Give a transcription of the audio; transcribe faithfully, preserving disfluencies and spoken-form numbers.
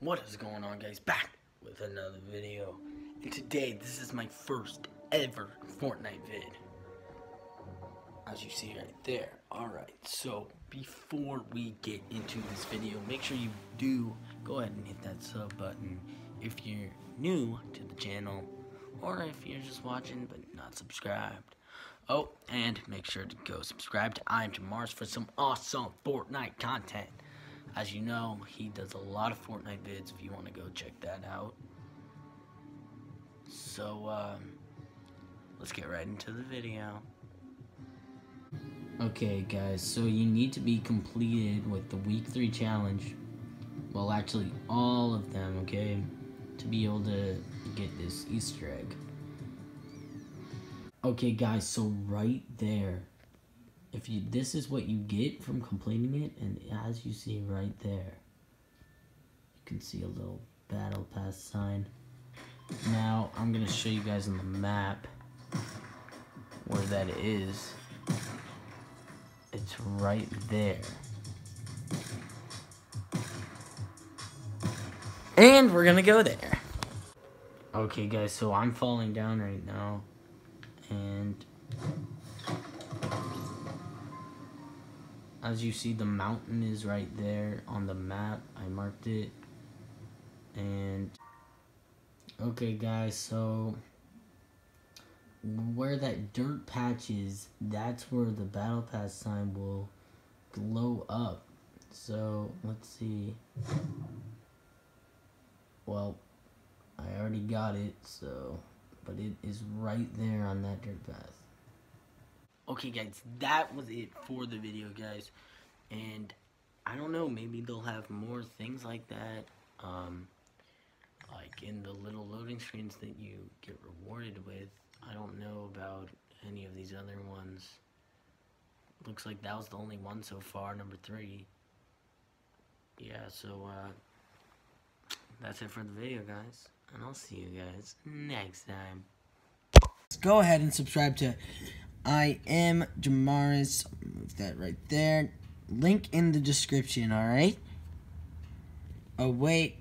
What is going on, guys? Back with another video, and today this is my first ever Fortnite vid, as you see right there. Alright, so before we get into this video, make sure you do go ahead and hit that sub button if you're new to the channel, or if you're just watching but not subscribed. Oh, and make sure to go subscribe to I Am JAMARUS for some awesome Fortnite content. As you know, he does a lot of Fortnite vids if you want to go check that out. So, um, let's get right into the video. Okay, guys, so you need to be completed with the week three challenge. Well, actually, all of them, okay? To be able to get this Easter egg. Okay, guys, so right there. If you, this is what you get from completing it, and as you see right there, you can see a little battle pass sign. Now, I'm going to show you guys on the map where that is. It's right there. And we're going to go there. Okay, guys, so I'm falling down right now, and as you see, the mountain is right there on the map. I marked it. And okay, guys, so where that dirt patch is, that's where the battle pass sign will glow up. So let's see. Well, I already got it, so, but it is right there on that dirt path. Okay, guys, that was it for the video, guys, and I don't know, maybe they'll have more things like that, um, like in the little loading screens that you get rewarded with. I don't know about any of these other ones. Looks like that was the only one so far, number three. Yeah, so, uh, that's it for the video, guys, and I'll see you guys next time. Go ahead and subscribe to I Am JAMARUS. Move that right there. Link in the description, alright? Oh, wait.